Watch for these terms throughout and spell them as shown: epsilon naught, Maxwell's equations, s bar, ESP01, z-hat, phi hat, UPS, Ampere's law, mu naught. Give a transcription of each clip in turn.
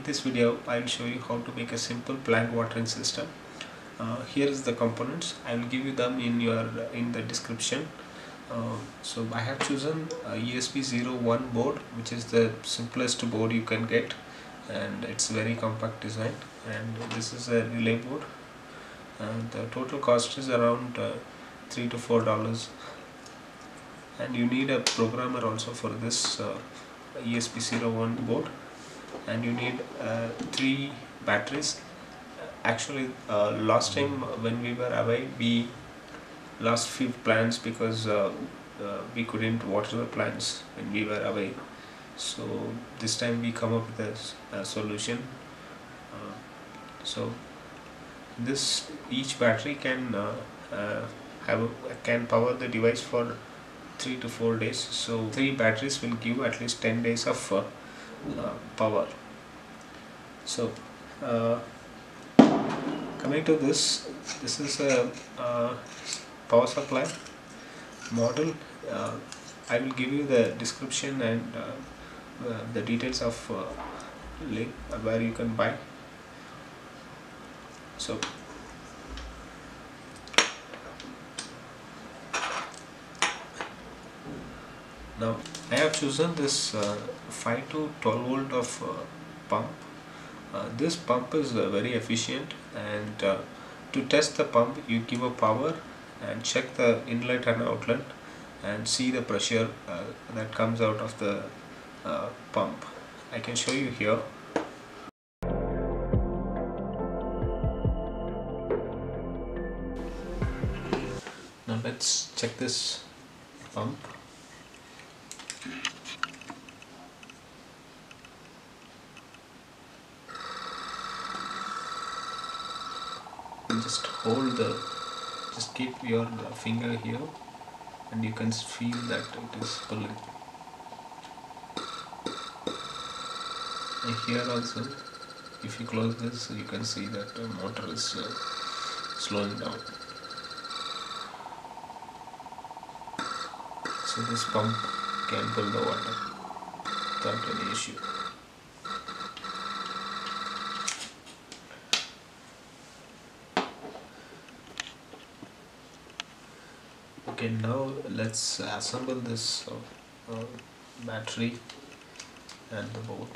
In this video I will show you how to make a simple plant watering system. Here is the components. I will give you them in the description. So I have chosen a ESP01 board, which is the simplest board you can get, and it's very compact design. And this is a relay board. The total cost is around $3 to $4, and you need a programmer also for this ESP01 board, and you need 3 batteries. Actually, last time when we were away, we lost few plants because we couldn't water the plants when we were away. So this time we come up with a solution. So this each battery can power the device for 3 to 4 days. So 3 batteries will give at least 10 days of power. So coming to this is a power supply model. I will give you the description and the details of link where you can buy. So now I have chosen this 5 to 12 volt of pump. This pump is very efficient, and to test the pump you give a power and check the inlet and outlet and see the pressure that comes out of the pump. I can show you here. Now let's check this pump. Just hold the, just keep your finger here, and you can feel that it is pulling. And here also, if you close this, you can see that the motor is slowing down. So this pump can pull the water without any issue. Okay, now let's assemble this battery and the board.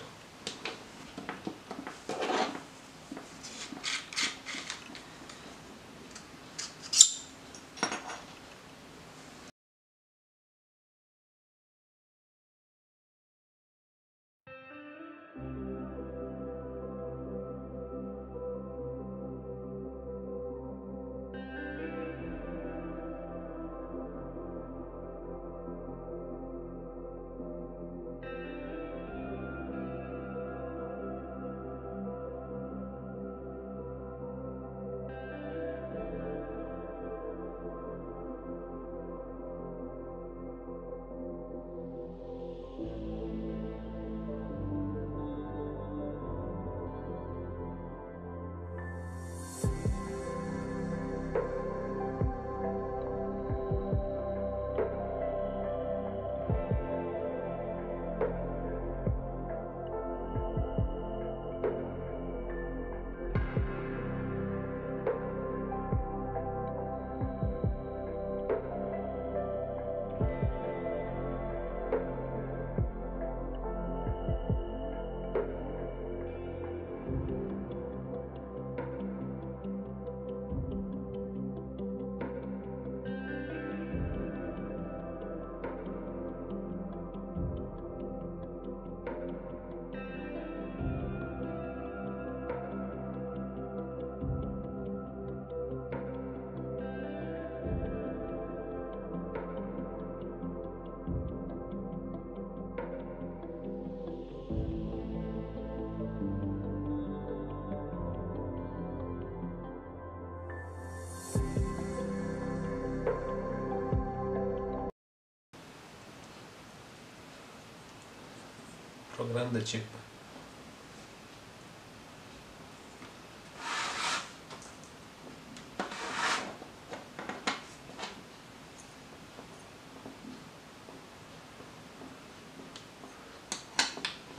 Program the chip.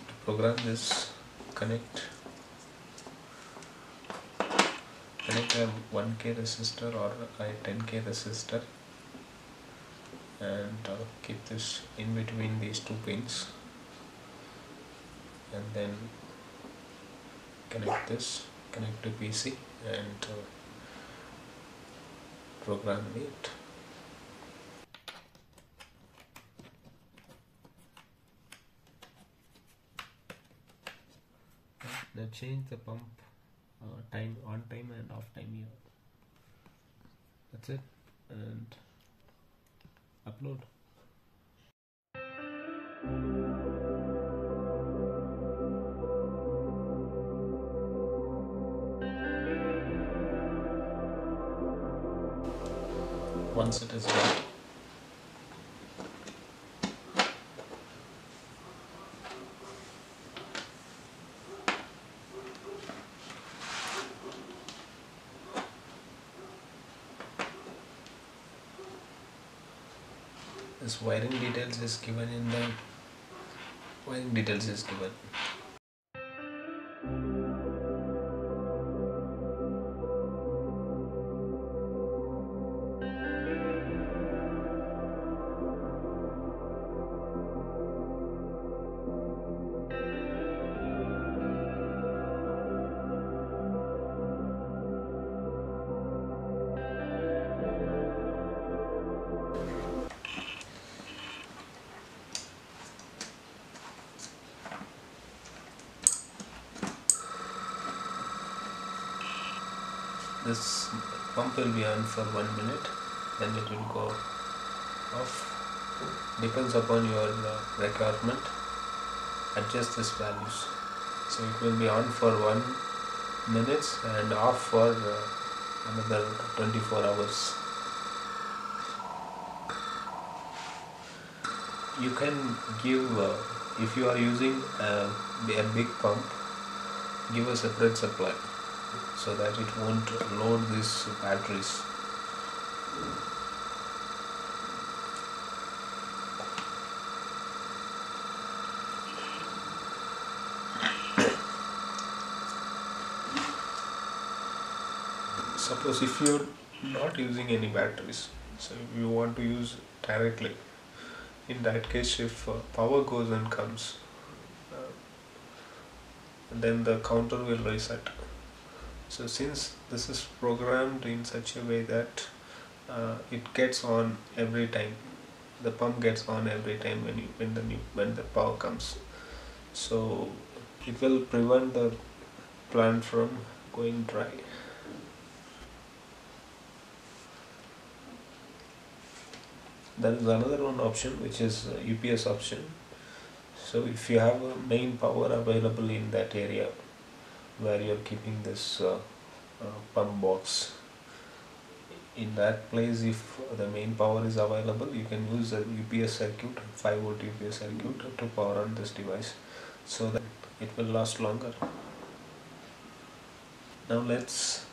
To program this, connect. have 1K resistor or a 10K resistor, and keep this in between these two pins, and then connect to PC and program it. Now change the pump time, on time and off time here. That's it, and upload. Once it is done, this wiring details is given. This pump will be on for 1 minute, then it will go off. Depends upon your requirement, adjust this values. So it will be on for 1 minute and off for another 24 hours. You can give, if you are using a big pump, give a separate supply, so that it won't load these batteries. Suppose if you're not using any batteries, so you want to use directly, in that case if power goes and comes, then the counter will reset. So since this is programmed in such a way that it gets on every time, the pump gets on every time when the power comes, so it will prevent the plant from going dry. There is another one option, which is UPS option. So if you have a main power available in that area where you are keeping this pump box, in that place if the main power is available, you can use the UPS circuit, 5 volt UPS circuit, to power on this device, so that it will last longer. Now let's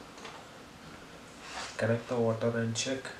connect the water and check.